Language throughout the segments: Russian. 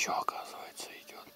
еще, оказывается, идет.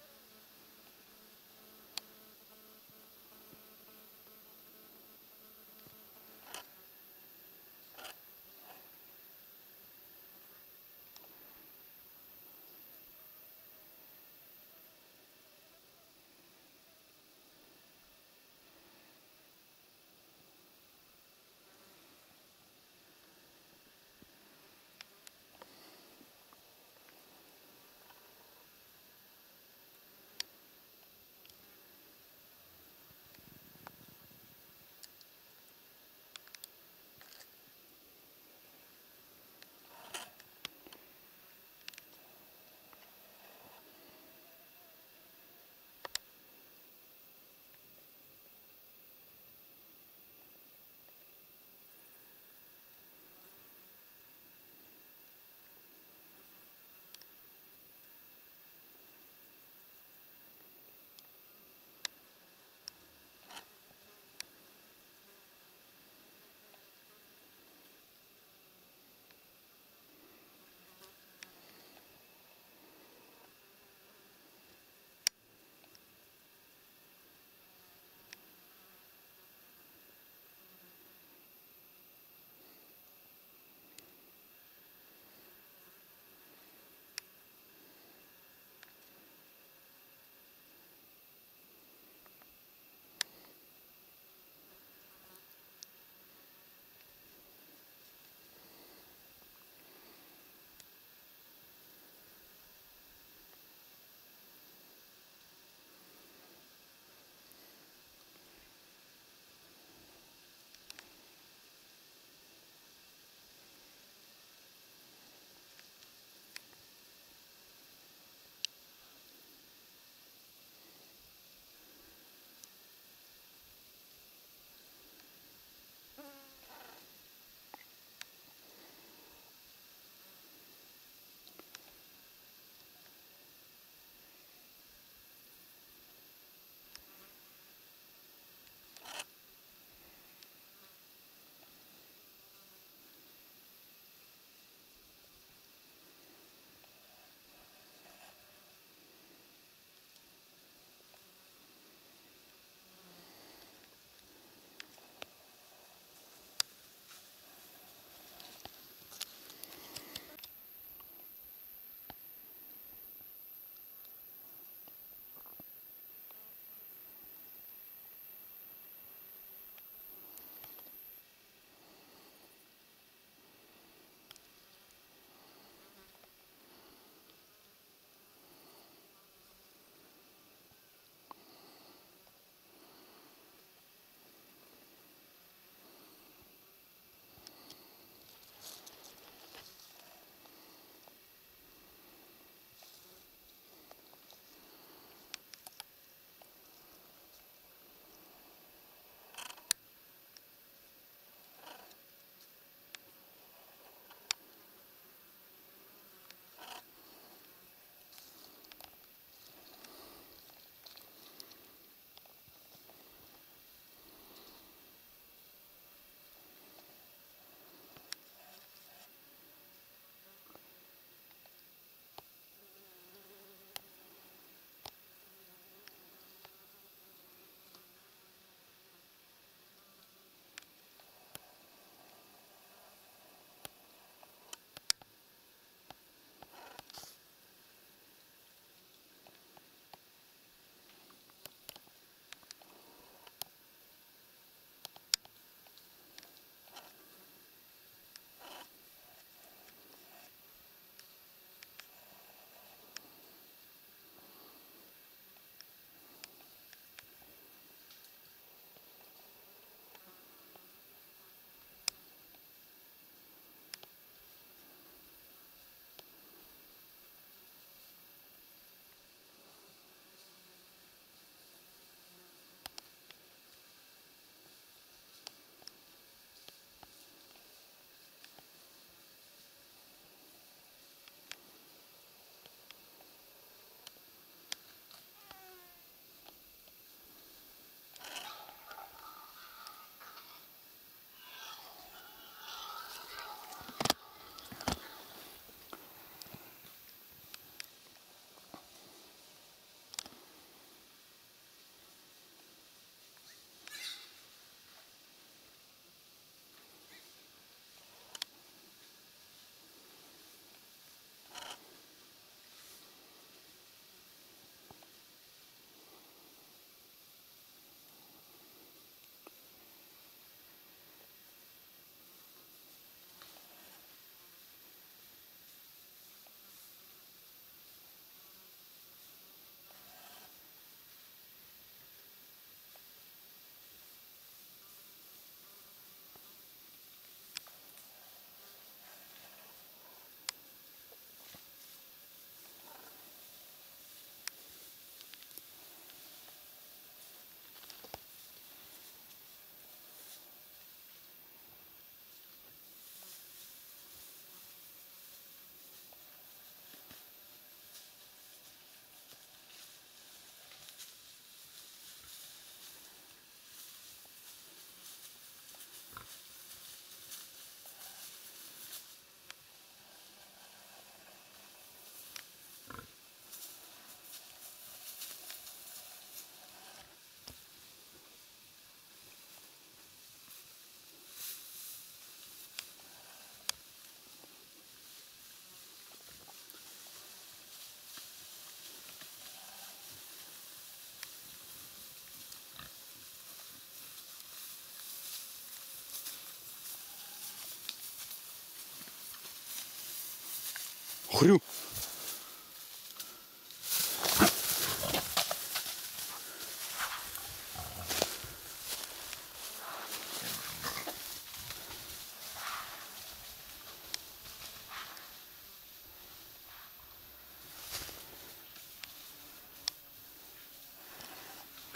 Хрю.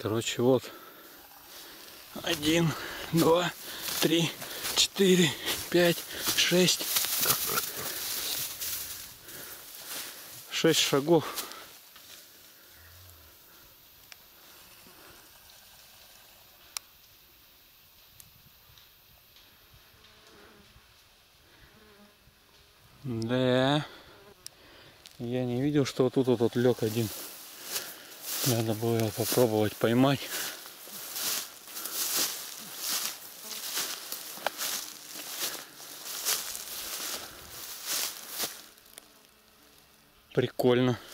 Короче, вот 1, 2, 3, 4, 5, 6. 6 шагов. Да. Я не видел, что тут вот лег один. Надо было его попробовать поймать. Прикольно.